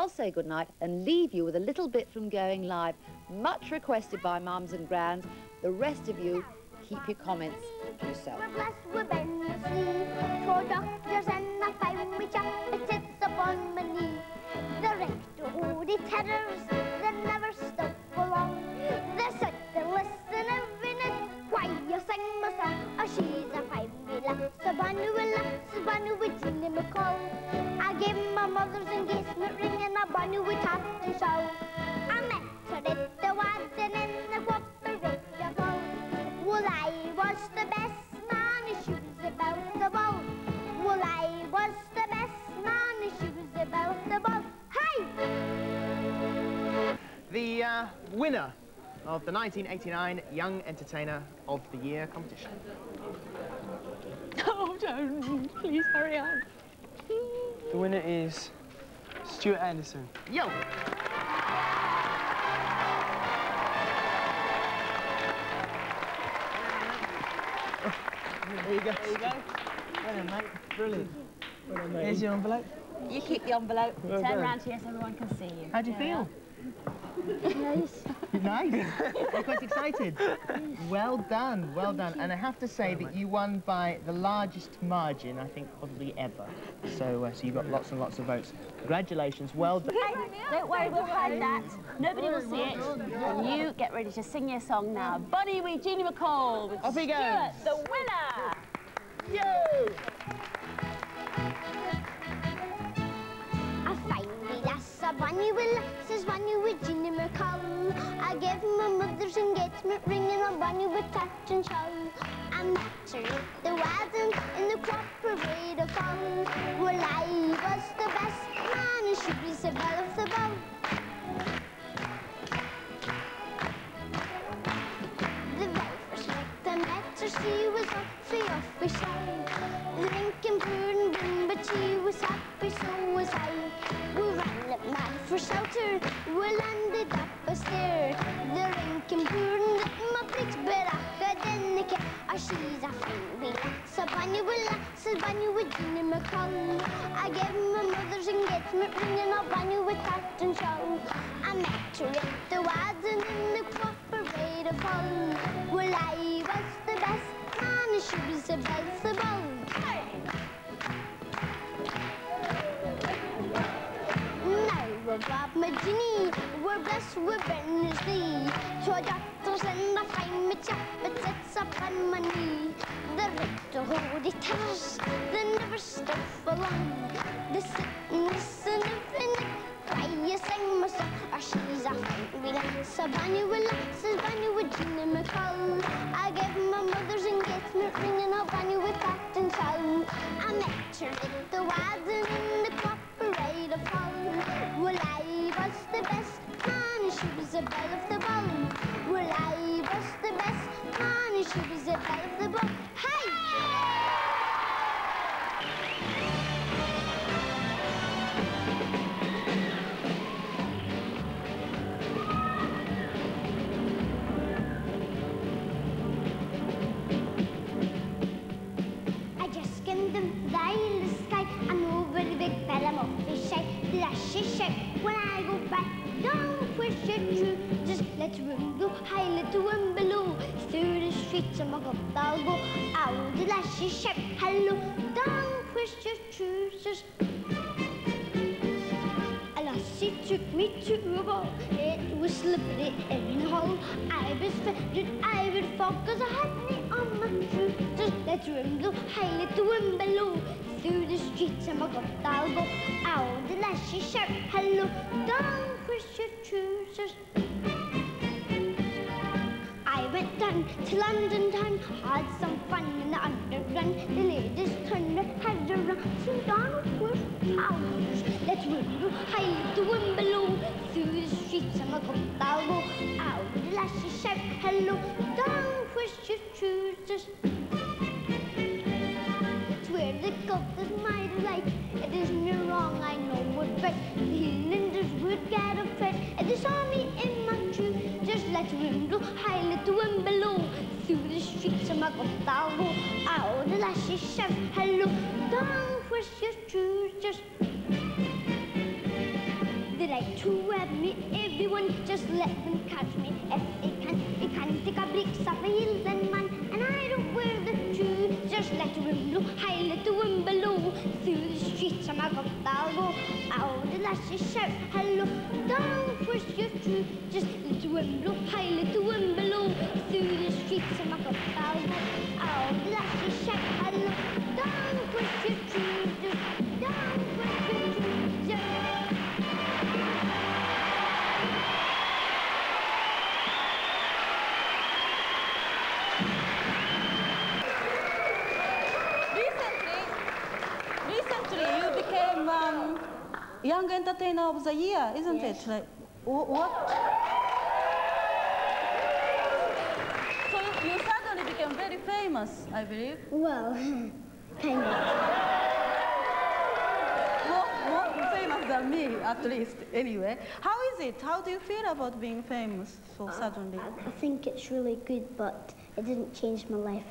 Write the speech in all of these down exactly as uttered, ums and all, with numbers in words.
I'll say goodnight and leave you with a little bit from Going Live, much requested by mums and grands. The rest of you, keep your comments to yourself. We're blessed with men, you see, four doctors and a fiery chap, it sits upon my knee. The rector who they terrors, they never stop for long. They sit, they listen every night, why you sing my song. Oh, she's a fiery lass, a Bonnie Wee lass, a Bonnie Wee Jeannie McColl. I gave my mother's engagement ring and a Bonnie Wee top and shawl. I met her at the wedding in the guap. I was the best man in shoes about the ball. Well, I was the best man in shoes about the ball. Hey! The uh, winner of the nineteen eighty-nine Young Entertainer of the Year competition. Oh, don't. Please hurry up. The winner is Stuart Anderson. Yo! There you go. There you go. Well done, mate. Brilliant. Well done, mate. Here's your envelope. You keep the envelope. Well Turn around here so everyone can see you. How do you There feel? Nice. Nice. You're quite excited. Well done. Well Thank done. You. And I have to say well, that you won by the largest margin, I think, probably ever. So, uh, so you got lots and lots of votes. Congratulations. Well done. Hey, don't worry, we'll hide that. Nobody will see it. And you get ready to sing your song now. Bonnie Wee Jeannie McColl with Off Stuart, goes. the winner. Yo! I find me lass, a Bonnie Wee lass, is Bonnie Wee Jeannie McColl. I gave my mother's engagement ring and a Bonnie Wee touch and shawl. I met her at the wedding in the proper way to fall. Well, I was the best man and she was the belle of the ball. The very first night I met her, she was up. Off we sang, drinking beer and gin, but she was happy, so was I. We ran up mad for shelter, we landed up a stair. The drinking beer and gin, my freaks, but I didn't care. Oh, she's a friendly lass, a Bonnie Wee lass, a Bonnie Wee Jeannie McColl. I gave my mother's engagement ring and a Bonnie Wee hat and shawl. I met her at the wedding in the proper way to fall. Well, I was the best. She was the best of all. Now we're Bob Magini, we're blessed with Berners-Lee. Two doctors and a fine machap, but sits upon my knee. The rector who they terrors, they never stop for long. They sit and listen every night, why you sing my song. Oh, she's a fine wee lass, a Bonnie Wee lass, a Bonnie Wee Jeannie McColl. I gave my mother's engagement ring and a Bonnie Wee hat and shawl. I met her at the wedding in the proper way to fall. Well, I was the best man and she was the belle of the ball. Well, I was the best man and she was the belle of the ball. Hey! When I go back, don't question you. Just let the room go high, let the room below. Through the streets of my God, I'll go out the lashy shape. Hello, don't question you. Just a lassie took me to a ball. It was slippery in the hole. I was fettered, I would fall, cause I had me on my shoe. Just let the room go high, let the room below. Through the streets and my God, I'll go out the lashy sharp. Hello, down Christian choosers. I went down to London town, had some fun in the underground. The ladies turned their heads around, from down across houses. Let's roll high the wind below. Through the streets and my God, I'll go out the lashy sharp. Hello, down Christian choosers. The cult is mighty right. It is no wrong, I know what right. The Highlanders would get afraid. They saw me in my tree. Just let the wind blow high, let the wind below. Through the streets of my God, I'll go out the lashy chef. Hello, down where's your true? Just to web me. Everyone just let them catch me. If they can, they can take a break, suffer hills and man. And I don't wear the shoe. Just let the wind blow, high let the wind below. Through the streets I'm a gump, I'll go. Oh, the lasses shout, hello. Don't push your shoe. Just let the wind blow, high let the wind below. Through the streets I'm a gump, I'll go. Oh, the lasses shout, hello. Don't push your shoe. Um, young entertainer of the year, isn't yes. it? Like, wh what? So you suddenly became very famous, I believe. Well, kind of. More, more famous than me, at least. Anyway, how is it? How do you feel about being famous so uh, suddenly? I, I think it's really good, but it didn't change my life.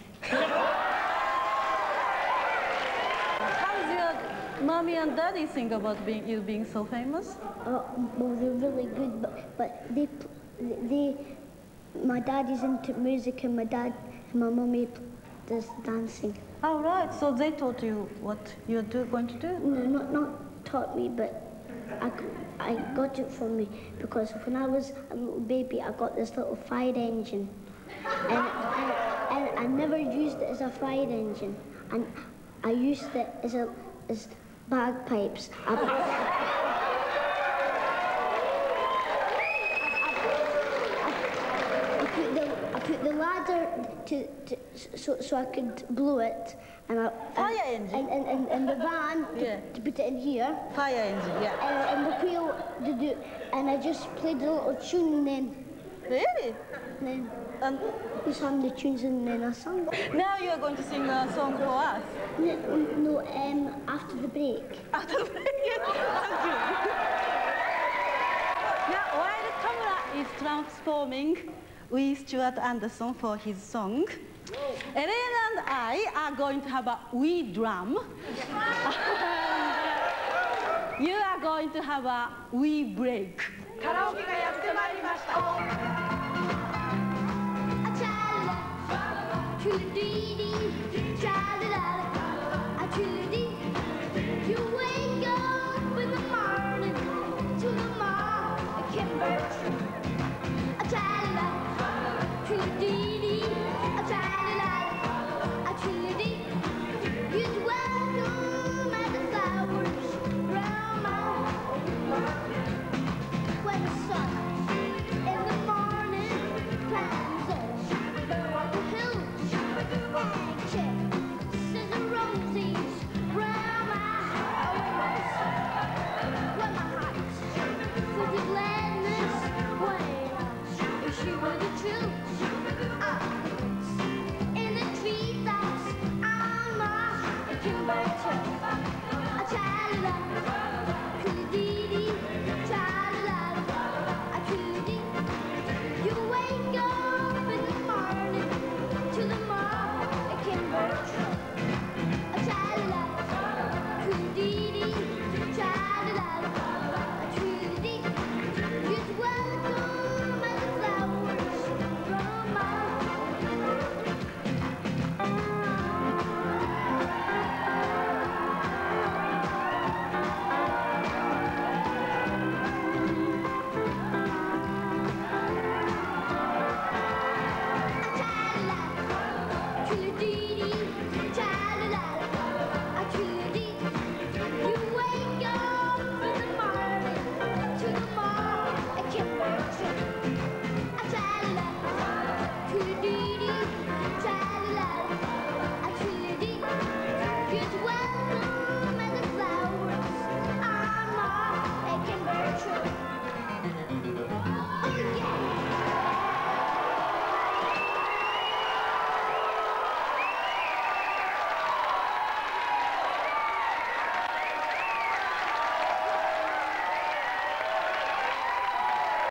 Mommy and Daddy think about being, you being so famous? Uh, well, they're really good, but, but they, they, my daddy's into music and my dad and my mommy does dancing. Oh, right, so they taught you what you're do, going to do? No, not, not taught me, but I, I got it from me, because when I was a little baby, I got this little fire engine. And, and, and I never used it as a fire engine, and I used it as a... as bagpipes. I, I, I, put the, I put the ladder to, to so, so I could blow it, and I fire and, engine and, and, and the van yeah. to, to put it in here. Fire engine, yeah. And, and the wheel to do, and I just played a little tune then. Really? And then and we sang the tunes and then I sang it. Now you're going to sing a song for us? No, no um, after the break. After the break? Yes. Okay. Now, while the camera is transforming with Stuart Anderson for his song, Elaine and I are going to have a wee drum. You are going to have a wee break. Karaoke.